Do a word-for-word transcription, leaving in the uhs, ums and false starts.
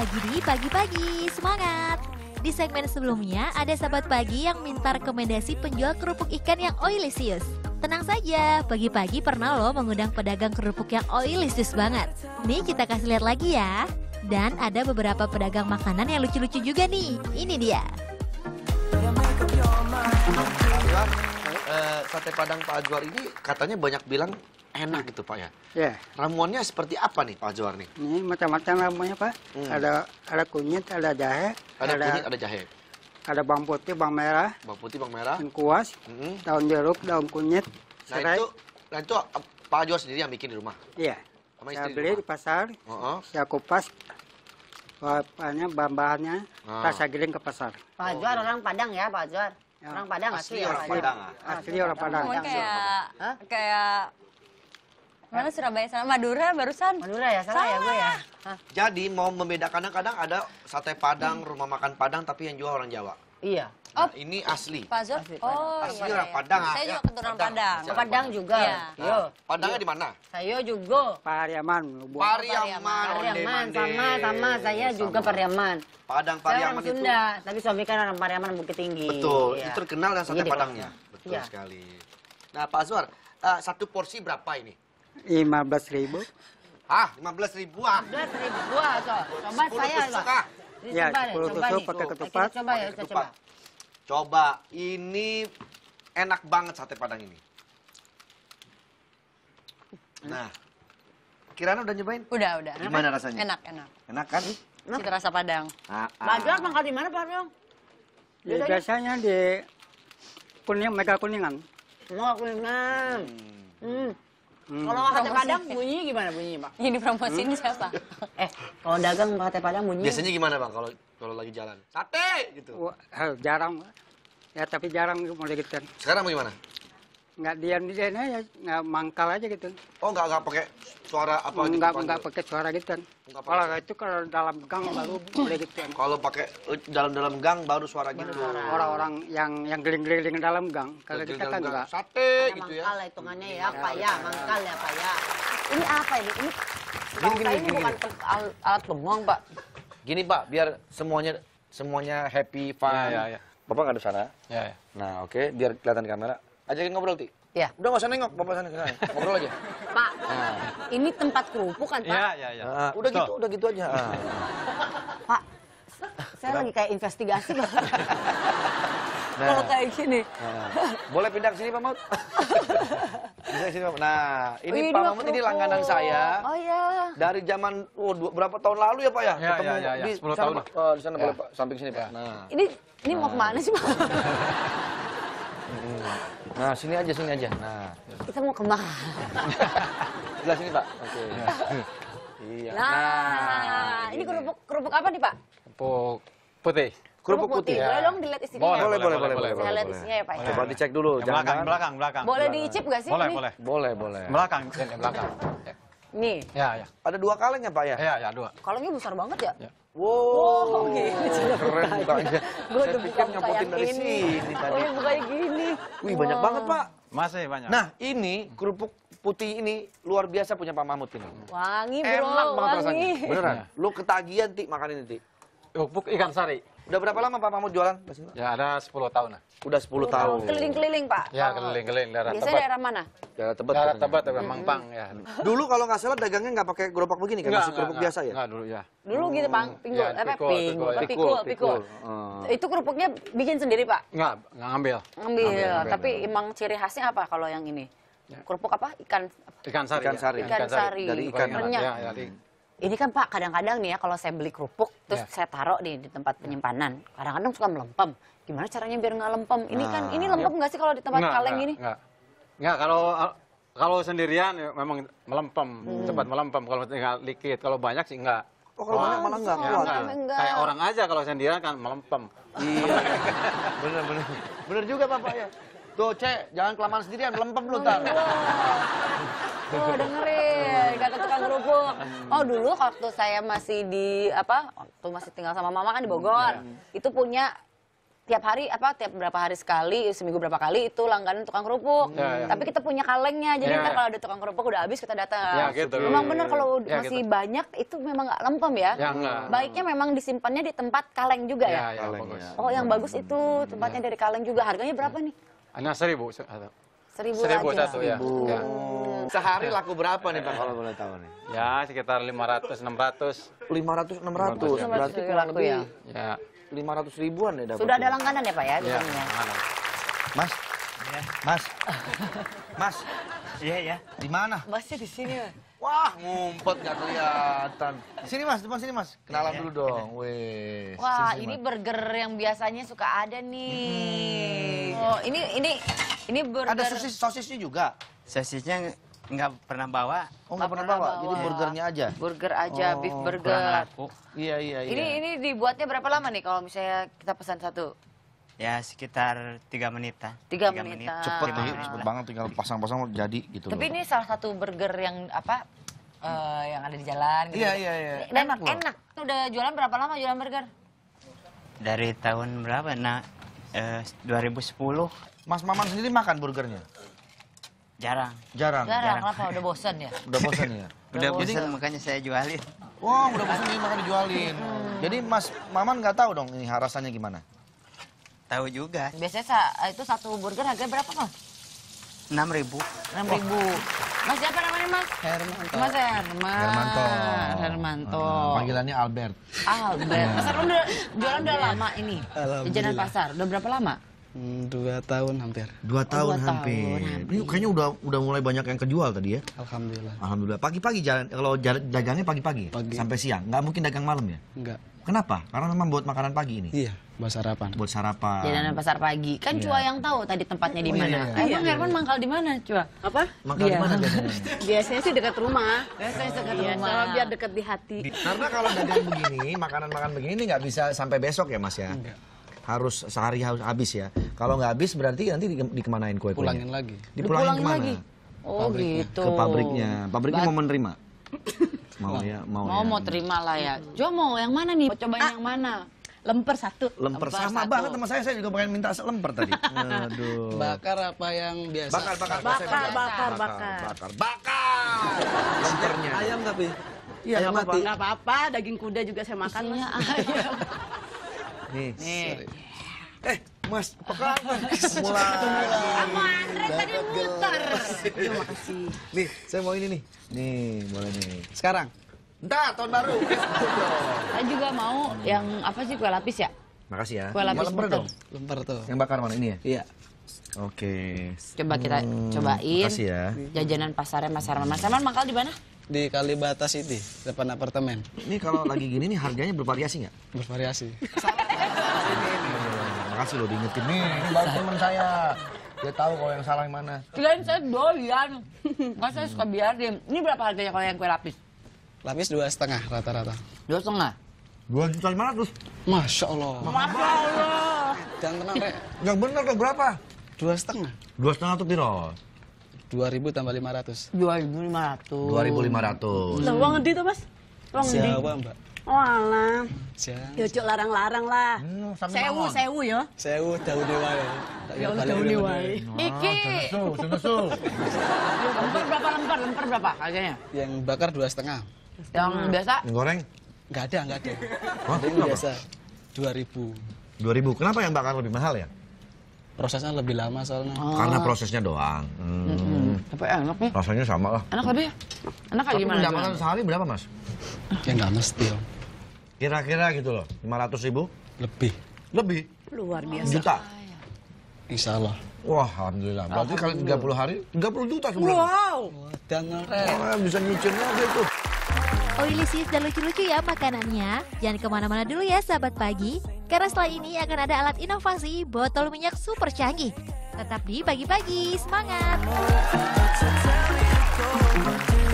lagi di Pagi-Pagi, semangat! Di segmen sebelumnya ada sahabat pagi yang minta rekomendasi penjual kerupuk ikan yang oilicious. Tenang saja, Pagi-Pagi pernah loh mengundang pedagang kerupuk yang oilicious banget. Nih kita kasih lihat lagi ya. Dan ada beberapa pedagang makanan yang lucu-lucu juga nih. Ini dia. Uh, sate Padang Pak Ajuar ini katanya banyak bilang enak gitu Pak ya. Ya. Ramuannya seperti apa nih Pak Ajuar nih? Ini macam-macam ramuannya Pak. Hmm. Ada ada kunyit, ada jahe. Ada, ada kunyit, ada jahe. Ada bawang putih, bawang merah. Bawang putih, bawang merah. Daun kuas, hmm. daun jeruk, daun kunyit. Serai. Nah itu, nah itu Pak Ajuar sendiri yang bikin di rumah? Iya. Saya beli di pasar, uh-huh. saya kupas. Bahan-bahannya, uh. saya giling ke pasar. Pak Ajuar oh. orang Padang ya Pak Ajuar? Orang Padang asli, asli orang Padang. Asli orang Padang. Padang. Kayak Hah? kayak mana Surabaya sana Madura barusan. Madura ya salah ya gue ya. Hah? Jadi mau membedakan, kadang-kadang ada sate Padang, hmm. rumah makan Padang tapi yang jual orang Jawa. Iya. Nah, oh, ini asli. Pak Azwar. Oh, asli iya, orang iya. Padang. Saya juga keturunan Padang. Padang, Padang juga. Iya. Yo. Padangnya di mana? Saya juga. Pariaman. Pariaman. Pariaman sama sama saya sama. juga Pariaman. Padang Pariaman itu. Sunda, tapi suami kan orang Pariaman Bukit Tinggi. Betul. Iya. Itu terkenal dengan sate Padangnya. Betul iya. sekali. Nah, Pak Azwar, uh, satu porsi berapa ini? lima belas ribu. Ah, lima belas ribuan. lima belas ribuan, so. Coba saya, Pak. Ya, sepuluh tusuk pakai ketupat. Coba ya, saya coba. Coba, ini enak banget sate Padang ini. Nah, Kirana udah nyobain? Udah, udah. Gimana enak, rasanya? Enak, enak. Enak kan? Enak. Cita rasa Padang. Ah, ah. Pak Joar mangkal di mana Pak Mio? Ya, biasanya di kuning, mega kuningan. Mega kuningan. Hmm. Hmm. Hmm. Kalau sate Padang bunyinya gimana bunyinya Pak? Yang dipromosiin hmm? siapa? eh, kalau dagang sate Padang bunyinya? Biasanya gimana Pak kalau kalau lagi jalan? Sate gitu. Wah, jarang Pak. Ya tapi jarang mau gitu kan. Sekarang mau gimana? Nggak diam di sana ya, nggak mangkal aja gitu. Oh, nggak nggak pakai suara apa gitu? Nggak nggak pakai suara gitu kan. Kalau itu kalau dalam gang baru boleh gitu kan. Kalau pakai dalam dalam gang baru suara gitu. Orang-orang yang yang geling-geling dalam gang. Kalau kita kan nggak. Sate gitu ya. Mangkal hitungannya ya, Pak ya, mangkal ya, Pak ya. Ini apa ini? Ini bangkai ini bukan alat bengong Pak. Gini Pak, biar semuanya semuanya happy fun. Ya, ya. Bapak nggak ada sana. Ya. Nah, oke, biar kelihatan kamera. Ajakin ngobrol, Ti? Iya. Udah nggak usah nengok, Bapak sana, sana. Ngobrol aja. Pak, nah. ini tempat kerupuk kan, Pak? Iya, iya, iya. Nah, udah so. gitu, udah gitu aja. Nah. Pak, saya Kenapa? lagi kayak investigasi, Pak. Nah. Kalau kayak gini. Nah. Boleh pindah ke sini, Pak Mamut? Bisa ke sini, Pak. Nah, ini Wih, Pak Mamut ini langganan saya. Oh, iya. Dari zaman, oh, dua, berapa tahun lalu ya, Pak, ya? Iya, iya, iya. Ya. sepuluh tahun. Pak. Oh, di sana ya. boleh, Pak. Samping sini, Pak. Ya. Nah. Ini, ini nah. mau kemana sih, Pak? Nah, sini aja, sini aja. Nah, kita mau kemana? Sebelah sini, Pak. Oke. Iya. Nah, nah ini kerupuk kerupuk apa nih, Pak? Kerupuk putih. Kerupuk putih. putih. Ya. Boleh dong dilihat isinya? Boleh, boleh, boleh, boleh. boleh, boleh. Saya lihat isinya ya, Pak. Boleh. Coba dicek dulu. Yang belakang, jangan. belakang, belakang. Boleh diicip nggak sih? Boleh, ini? boleh. Boleh, boleh. Belakang, belakang. Ya. Nih. Ya, ya. Ada dua kaleng ya, Pak ya? Iya, ya, dua. Kalengnya besar banget ya? ya. Wow, wow gitu. keren bukanya. Gue udah buka nyopotin dari sini. Oh ya bukanya gini. Wih wow. banyak banget Pak. Masih banyak. Nah ini kerupuk putih ini luar biasa punya Pak Mamut ini. Wangi bro, Enak banget wangi. rasanya. Beneran. Ya. Lu ketagihan Ti makan ini Ti. Kerupuk ikan sari. Udah berapa lama Pak Mamut jualan? Ya ada sepuluh tahun lah. Udah sepuluh tahun. Keliling-keliling Pak? Ya keliling-keliling daerah Tebet. Biasanya daerah mana? Daerah Tebet. Daerah Tebet, daerah Mangpang ya. Dulu kalau nggak salah dagangnya nggak pakai gerobak begini kan? Masih kerupuk biasa ya? Nggak dulu ya. Dulu gitu Pak, pinggul, apa pinggul, pikul, pikul. Itu kerupuknya bikin sendiri Pak? Nggak, nggak ngambil. Ngambil, tapi emang ciri khasnya apa kalau yang ini? Kerupuk apa? Ikan? Ikan sari. Ikan sari. Dari ikan banyak. Ini kan Pak, kadang-kadang nih ya kalau saya beli kerupuk, terus yeah. saya taruh di, di tempat penyimpanan, kadang-kadang suka melempem. Gimana caranya biar nggak lempem? Ini nah, kan, ini lempem nggak ya. sih kalau di tempat nggak, kaleng nggak, ini? Nggak, nggak. Kalau kalau sendirian ya memang melempem, hmm. cepat melempem. Kalau tinggal dikit, kalau banyak sih nggak. Oh, kalau oh, banyak malah nggak. Enggak, enggak. enggak. Kayak orang aja kalau sendirian kan melempem. Iya, bener, bener. Bener juga Bapak ya. Tuh, Cek, jangan kelamaan sendirian, melempem lu ntar. Oh dengerin, kata tukang kerupuk. Oh dulu waktu saya masih di apa, waktu masih tinggal sama mama kan di Bogor, itu punya tiap hari apa tiap berapa hari sekali, seminggu berapa kali itu langganan tukang kerupuk. Ya, ya. Tapi kita punya kalengnya, jadi ya, ntar kalau ada tukang kerupuk udah habis kita datang. Ya, gitu. Memang benar kalau ya, masih gitu. banyak itu memang nggak lempem ya. ya Baiknya memang disimpannya di tempat kaleng juga ya. ya? Kaleng, ya. Oh, yang bagus itu tempatnya ya. dari kaleng juga. Harganya berapa nih? Hanya seribu. Seribu, seribu aja. Satu, ya. Seribu. Ya. Sehari laku berapa nih Pak kalau boleh tahu nih? Ya sekitar lima ratus enam ratus. lima ratus enam ratus. Berarti kurang lebih ya. Ya. lima ratus ribuan ya dapat. Sudah ada langganan ya Pak ya? Iya. Mas. Ya. Mas. Mas. Iya ya. Di mana? Masnya di sini. Wah, ngumpet nggak kelihatan. Sini Mas, depan sini Mas. Kenalan dulu dong. Wih. Wah, sini, ini mas. burger yang biasanya suka ada nih. Hmm. Oh, ini ini ini burger. Ada sosis sosisnya juga. Sosisnya nggak pernah bawa. Oh, nggak pernah bawa. bawa. Jadi burgernya aja. Burger aja, oh, beef burger. Iya, iya, iya. Ini ini dibuatnya berapa lama nih kalau misalnya kita pesan satu? Ya sekitar tiga menitan. Tiga menitan. Cepet nih, menit cepet banget. Tinggal pasang-pasang jadi gitu. Tapi loh. ini salah satu burger yang apa uh, yang ada di jalan. Gitu. Iya iya iya. Dan enak, enak. Udah jualan berapa lama jualan burger? Dari tahun berapa? Nah, eh, dua ribu sepuluh. Mas Maman sendiri makan burgernya? Jarang. Jarang. Jarang. Kenapa? Udah bosan ya? Udah bosan ya. Udah bosan makanya saya jualin. Wow, udah bosan ini makanya dijualin. Hmm. Jadi Mas Maman nggak tahu dong ini rasanya gimana? Tahu juga. Biasanya itu satu burger harganya berapa, Mas? Enam ribu. Enam ribu. Mas siapa namanya, Mas? Hermanto. Mas Herman. Hermanto. Hermanto. Hmm, panggilannya Albert. Albert. Mas Herman udah jualan udah lama ini. Di jalan pasar. Udah berapa lama? Dua tahun hampir. Dua tahun, oh, dua hampir. tahun hampir. Ini kayaknya udah udah mulai banyak yang kejual tadi ya? Alhamdulillah. Alhamdulillah. Pagi-pagi jalan, kalau dagangnya pagi-pagi, pagi. sampai siang. Nggak mungkin dagang malam ya? Nggak. Kenapa? Karena memang buat makanan pagi ini. Iya, buat sarapan. Buat sarapan. Jajanan pasar pagi. Kan iya. Cua yang tahu tadi tempatnya di mana. Oh, iya, iya. Emang Herman iya. mangkal di mana, Cua? Apa? Mangkal di mana biasanya? Biasanya sih dekat rumah. Biasanya dekat iya, rumah. Soalnya biar dekat di hati. Karena kalau dagang begini, makanan-makanan begini ini nggak bisa sampai besok ya, Mas ya. Enggak. Harus sehari harus habis ya. Kalau nggak habis berarti nanti dikemanain kue-kuenya? Pulangin lagi. Dipulangin kemana? Lagi. Oh, pabriknya. gitu. Ke pabriknya. Pabriknya Bat mau menerima. Mau ya, mau, mau ya. Mau terima lah ya. Jo mau yang mana nih? Mau cobain ah. yang mana? Lemper satu. Lemper, lemper sama satu. banget sama saya, saya juga pengen minta lemper tadi. Aduh. Bakar apa yang biasa? Bakar, bakar, bakar, bakar, bakar, bakar, bakar, bakar. Lempernya. Ayam tapi. Iya, ayam mati. Enggak apa-apa, daging kuda juga saya makan. Isinya ayam. Nih. Nih. Eh. Mas, apa kabar? Mulai. Sama Andre tadi muter. Terima makasih. Nih, saya mau ini nih. Nih, boleh nih. Sekarang. Entar, tahun baru. Saya juga mau yang apa sih, kue lapis ya? Makasih ya. Kue lapis lemper dong. Lemper tuh. Yang bakar mana ini ya? Iya. Oke. Coba kita hmm, cobain. Makasih ya. Jajanan pasarnya Mas Herman. Mas Herman mangkal di mana? Di Kalibata City, depan apartemen. Ini kalau lagi gini nih harganya bervariasi nggak? Bervariasi. Makasih loh diingetin nih, ini baru teman saya. Dia tahu kalau yang salah yang mana. Kirain saya doyan. Nggak, saya suka biarin. Ini berapa harganya kalau yang kue lapis? Lapis dua setengah rata-rata. Dua setengah? Dua juta lima ratus. Masya Allah. Masya Allah. Jangan tenang, Rek. Yang bener tuh berapa? Dua setengah. Dua setengah tuh piro? dua ribu tambah lima ratus. dua ribu lima ratus. dua ribu lima ratus. Tahu banget itu, Mas? Wang Jawa, Mbak. Walah. Ya cuk larang-larang lah. Hmm, sewu, sewu ya. Sewu daun dewa ya. Ya Allah daun dewa. Iki. Susu, susu. Lemper berapa lemper? Lemper berapa harganya? Yang bakar dua setengah. Yang biasa? Yang goreng? Enggak ada, enggak ada. Wah, yang biasa dua ribu. dua ribu. Kenapa yang bakar lebih mahal ya? Prosesnya lebih lama soalnya. Oh. Karena prosesnya doang. Hmm. Mm -hmm. Tapi enak nih. Rasanya sama lah. Enak tapi ya? Enak kayak gimana? Tapi makan sehari berapa, Mas? Ya nggak mesti. Kira-kira gitu loh, lima ratus ribu? Lebih. Lebih? Luar biasa. Juta? Insya Allah. Wah, Alhamdulillah. Berarti kali tiga puluh hari, tiga puluh juta sebulan. Wow! Dan oh, bisa nyicirnya gitu. Oilisius dan lucu-lucu ya makanannya. Jangan kemana-mana dulu ya sahabat pagi. Karena setelah ini akan ada alat inovasi botol minyak super canggih. Tetap di pagi-pagi, semangat!